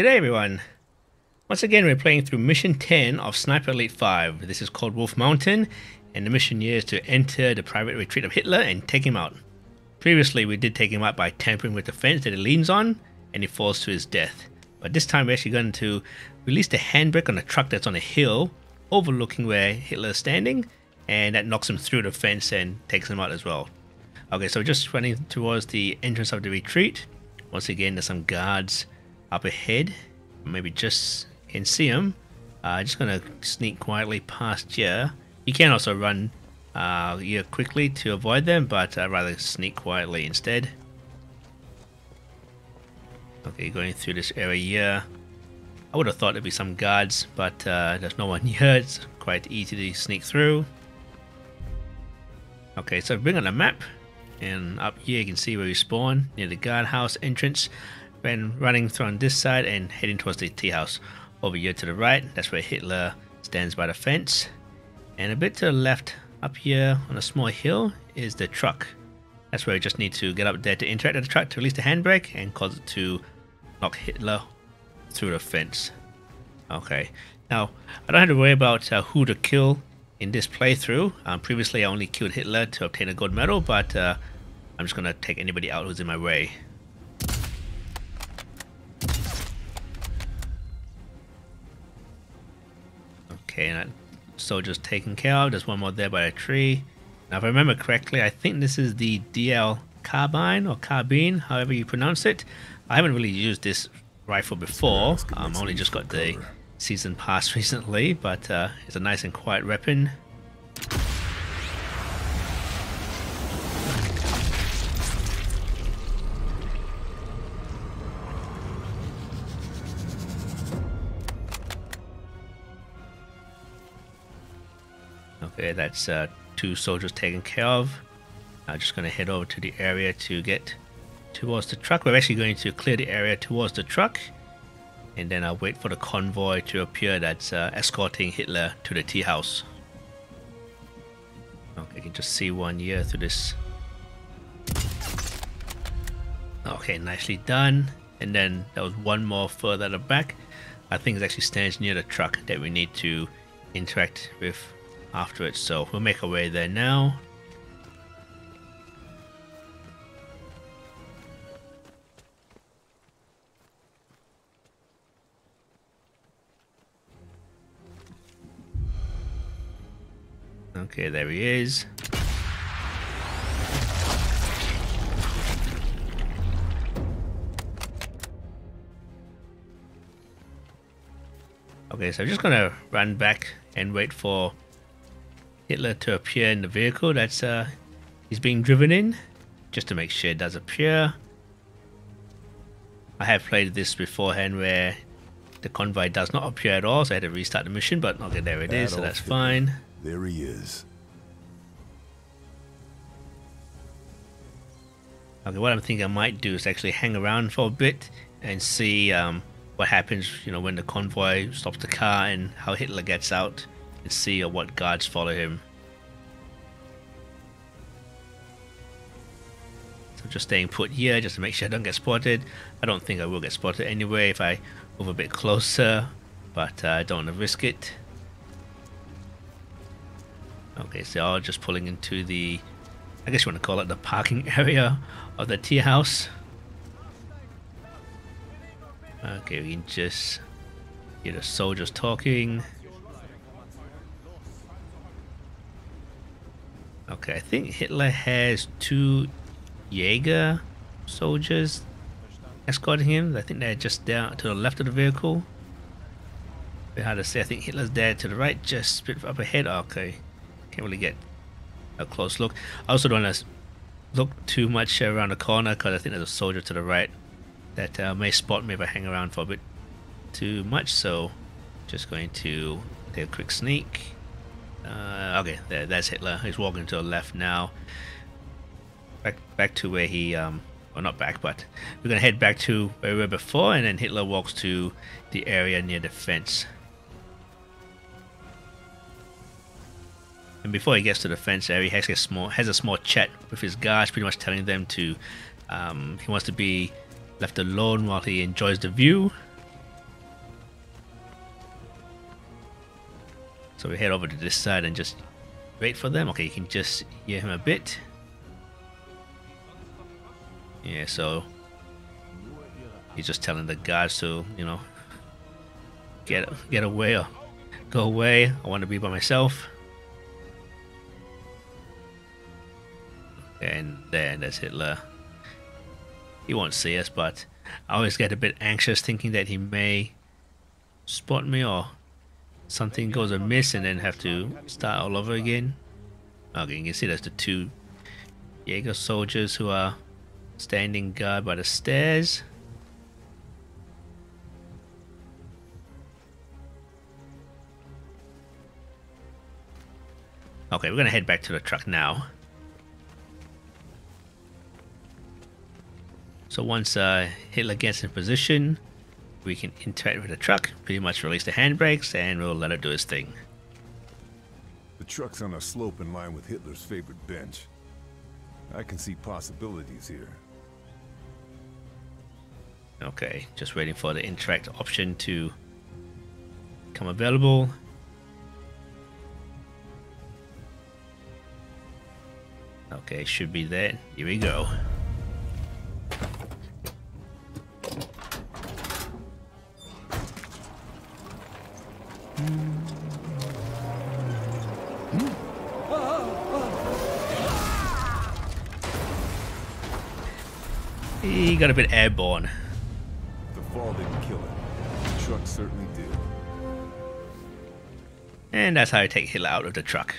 G'day everyone! Once again we're playing through Mission 10 of Sniper Elite 5. This is called Wolf Mountain, and the mission here is to enter the private retreat of Hitler and take him out. Previously we did take him out by tampering with the fence that he leans on, and he falls to his death. But this time we're actually going to release the handbrake on a truck that's on a hill, overlooking where Hitler is standing, and that knocks him through the fence and takes him out as well. Okay, so just running towards the entrance of the retreat. Once again there's some guards up ahead, maybe just can see him. Just gonna sneak quietly past here. You can also run here quickly to avoid them, but I'd rather sneak quietly instead. Okay, going through this area here. I would have thought there'd be some guards, but there's no one here. It's quite easy to sneak through. Okay, so bring on the map, and up here you can see where you spawn near the guardhouse entrance. Been running through on this side and heading towards the tea house over here to the right. That's where Hitler stands by the fence, and a bit to the left up here on a small hill is the truck. That's where we just need to get up there to interact with the truck to release the handbrake and cause it to knock Hitler through the fence. Okay, now I don't have to worry about who to kill in this playthrough. Previously I only killed Hitler to obtain a gold medal, but I'm just gonna take anybody out who's in my way. And soldiers taken care of. There's one more there by a tree. Now if I remember correctly, I think this is the DL carbine or carbine, however you pronounce it. I haven't really used this rifle before. I only just got the season pass recently, but it's a nice and quiet weapon. Okay, that's two soldiers taken care of. I'm just going to head over to the area to get towards the truck. We're actually going to clear the area towards the truck, and then I'll wait for the convoy to appear that's escorting Hitler to the tea house. Okay, you can just see one here through this. Okay, nicely done. And then there was one more further at the back. I think it actually stands near the truck that we need to interact with afterwards, so we'll make our way there now. Okay, there he is. Okay, so I'm just gonna run back and wait for Hitler to appear in the vehicle that's he's being driven in, just to make sure it does appear. I have played this beforehand where the convoy does not appear at all, so I had to restart the mission, but okay, there it is, so that's fine. There he is. Okay, what I'm thinking I might do is actually hang around for a bit and see what happens, you know, when the convoy stops the car and how Hitler gets out, and see what guards follow him. So just staying put here just to make sure I don't get spotted. I don't think I will get spotted anyway if I move a bit closer, but I don't want to risk it. Okay, so I'm just pulling into the, I guess you want to call it the parking area of the tea house. Okay, we can just hear the soldiers talking. Okay, I think Hitler has two Jäger soldiers escorting him. I think they're just down to the left of the vehicle. Very hard to say. I think Hitler's there to the right, just split up ahead. Okay, can't really get a close look. I also don't want to look too much around the corner because I think there's a soldier to the right that may spot me if I hang around for a bit too much. So, just going to take a quick sneak. Okay, that's Hitler. He's walking to the left now. Back to where he, well, not back, but we're gonna head back to where we were before, and then Hitler walks to the area near the fence. And before he gets to the fence area, he has a small chat with his guards, pretty much telling them to he wants to be left alone while he enjoys the view. So we head over to this side and just wait for them. Okay, you can just hear him a bit. Yeah, so he's just telling the guards to, you know, get away or go away. I want to be by myself. And then there's Hitler. He won't see us, but I always get a bit anxious thinking that he may spot me or something goes amiss and then have to start all over again. Okay, you can see there's the two Jäger soldiers who are standing guard by the stairs. Okay, we're gonna head back to the truck now. So once Hitler gets in position, we can interact with the truck, pretty much release the handbrakes, and we'll let it do its thing. The truck's on a slope in line with Hitler's favorite bench. I can see possibilities here. Okay, just waiting for the interact option to become available. Okay, should be there. Here we go. He got a bit airborne. The fall didn't kill him. The truck certainly did. And that's how you take Hitler out of the truck.